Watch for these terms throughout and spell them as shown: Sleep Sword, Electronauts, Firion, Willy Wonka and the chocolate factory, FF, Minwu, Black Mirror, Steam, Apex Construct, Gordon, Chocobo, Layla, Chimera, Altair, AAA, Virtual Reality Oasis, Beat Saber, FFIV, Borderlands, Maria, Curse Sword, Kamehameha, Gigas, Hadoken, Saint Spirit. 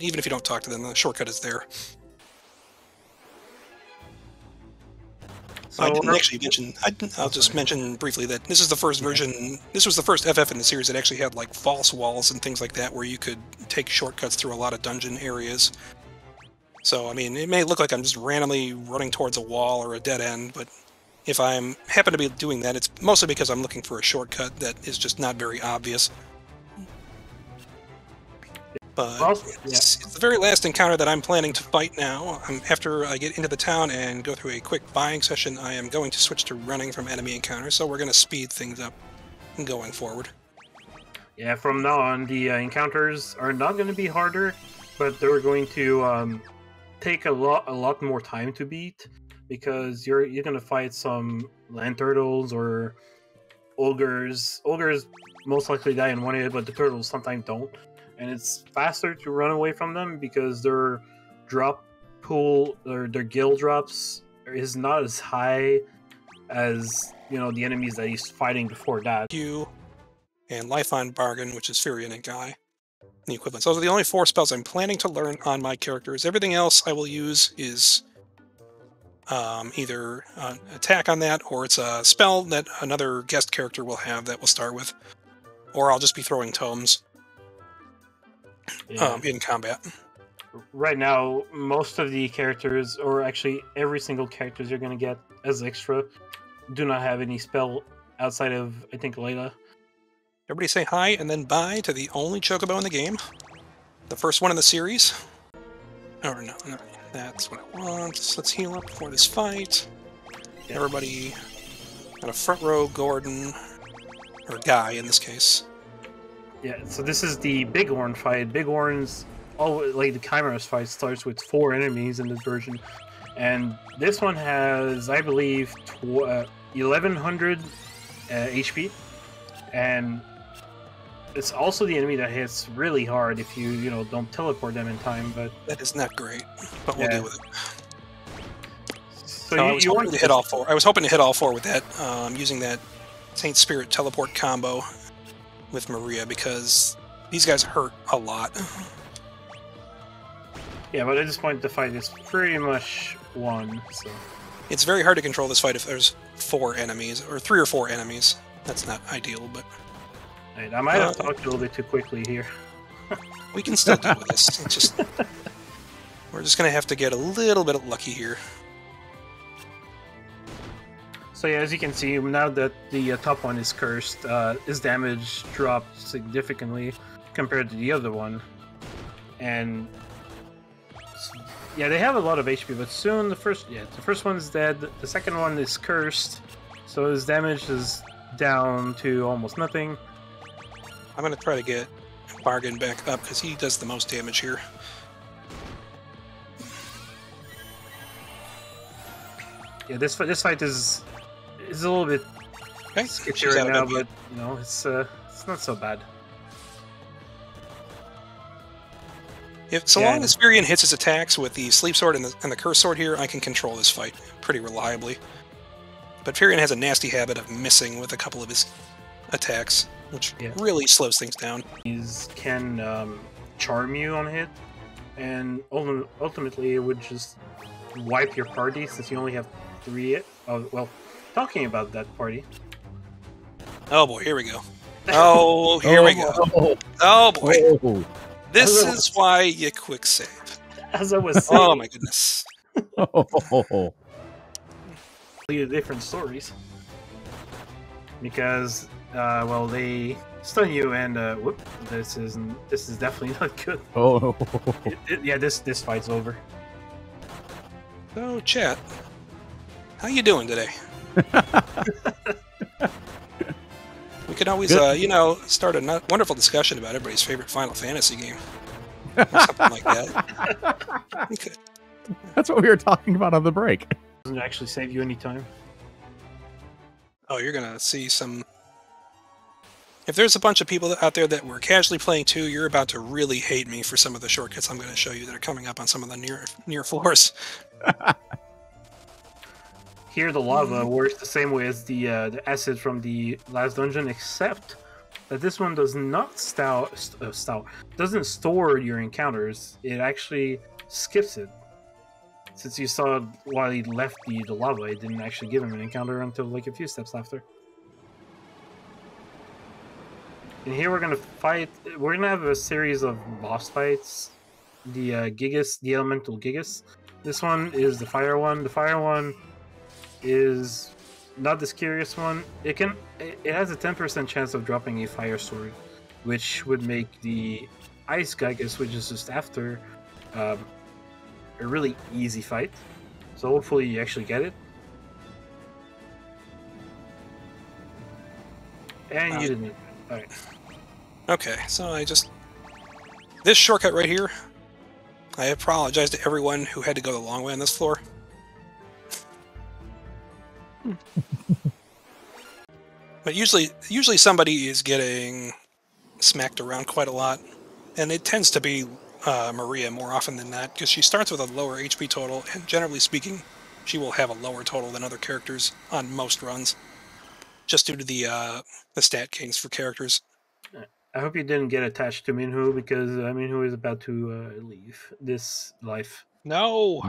Even if you don't talk to them, the shortcut is there. So I didn't actually mention, I'll just mention briefly that this is the first version, this was the first FF in the series that actually had like false walls and things like that where you could take shortcuts through a lot of dungeon areas. So, I mean, it may look like I'm just randomly running towards a wall or a dead end, but if I happen to be doing that, it's mostly because I'm looking for a shortcut that is just not very obvious. But it's the very last encounter that I'm planning to fight now. After I get into the town and go through a quick buying session, I am going to switch to running from enemy encounters, so we're going to speed things up going forward. Yeah, from now on, the encounters are not going to be harder, but they're going to take a lot more time to beat, because you're going to fight some land turtles or ogres. Ogres most likely die in one hit, but the turtles sometimes don't. And it's faster to run away from them because their drop pool or their gil drops is not as high as, you know, the enemies that he's fighting before that. Q and Life on Bargain, which is Firion and Guy, the equivalents. Those are the only four spells I'm planning to learn on my characters. Everything else I will use is either an attack on that, or it's a spell that another guest character will have that we'll start with, or I'll just be throwing tomes. Yeah. In combat. Right now, most of the characters, or actually every single character you're going to get as extra, do not have any spell outside of, I think, Layla. Everybody say hi and then bye to the only Chocobo in the game. The first one in the series. Or no, that's what I want. Let's heal up before this fight. Yeah. Everybody got a front row Gordon, or Guy in this case. Yeah, so this is the Big Horn fight. Big Horn's, like the Chimera's fight, starts with 4 enemies in this version. And this one has, I believe, 1100 HP. And it's also the enemy that hits really hard if you, you know, don't teleport them in time. But that is not great, but we'll deal with it. So you wanted to hit all 4. I was hoping to hit all 4 with that, using that Saint Spirit teleport combo with Maria, because these guys hurt a lot. Yeah, but at this point the fight is pretty much won. So. It's very hard to control this fight if there's 4 enemies, or 3 or 4 enemies. That's not ideal, but... Right, I might have talked a little bit too quickly here. We can still deal with this. It's just, we're just going to have to get a little bit lucky here. So yeah, as you can see, now that the top one is cursed, his damage dropped significantly compared to the other one. And yeah, they have a lot of HP, but soon the first one's dead, the second one is cursed, so his damage is down to almost nothing. I'm gonna try to get Bargain back up because he does the most damage here. Yeah, this fight is a little bit sketchy right now, but you know, it's not so bad. So long as Firion hits his attacks with the Sleep Sword and the Curse Sword here, I can control this fight pretty reliably. But Firion has a nasty habit of missing with a couple of his attacks, which really slows things down. He can charm you on hit, and ultimately it would just wipe your party since you only have 3. Oh, well, talking about that party. Oh boy, here we go. Oh, here we go. Oh boy. Oh. This is why you quick save. As I was saying. Oh my goodness. Different stories. Because, well, they stun you and, whoop, this is definitely not good. Oh. Yeah, this fight's over. So, chat, how you doing today? We could always, you know, start a wonderful discussion about everybody's favorite Final Fantasy game. Or something like that. We could. That's what we were talking about on the break. Doesn't it actually save you any time? Oh, you're going to see some... If there's a bunch of people out there that were casually playing 2, you're about to really hate me for some of the shortcuts I'm going to show you that are coming up on some of the near floors. Here, the lava works the same way as the acid from the last dungeon, except that this one does not doesn't store your encounters. It actually skips it. Since you saw while he left you the lava, it didn't actually give him an encounter until like a few steps after. And here we're gonna fight. We're gonna have a series of boss fights. The Gigas, the Elemental Gigas. This one is the fire one. The fire one is not this curious one. It has a 10% chance of dropping a fire sword, which would make the ice Gigas, which is just after, a really easy fight. So hopefully you actually get it. And you didn't. All right. Okay, so I just this shortcut right here. I apologize to everyone who had to go the long way on this floor. But usually somebody is getting smacked around quite a lot, and it tends to be Maria more often than not, because she starts with a lower HP total, and generally speaking, she will have a lower total than other characters on most runs, just due to the stat gains for characters. I hope you didn't get attached to Minwu, because Minwu is about to leave this life. No!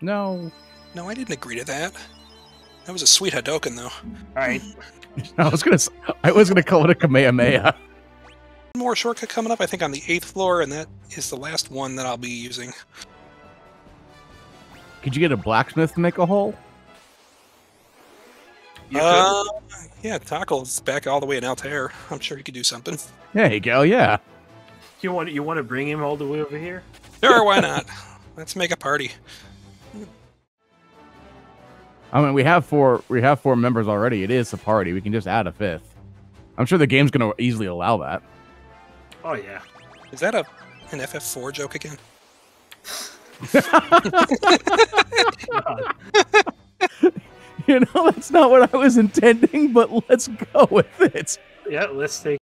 No. No, I didn't agree to that. That was a sweet Hadoken, though. All right. I was gonna call it a Kamehameha. One more shortcut coming up, I think, on the 8th floor, and that is the last one that I'll be using. Could you get a blacksmith to make a hole? Yeah, Tackle's back all the way in Altair. I'm sure he could do something. There you go, yeah. You want to bring him all the way over here? Sure, why not? Let's make a party. I mean, we have four members already. It is a party. We can just add a 5th. I'm sure the game's going to easily allow that. Oh yeah. Is that an FF4 joke again? You know, that's not what I was intending, but let's go with it. Yeah, let's take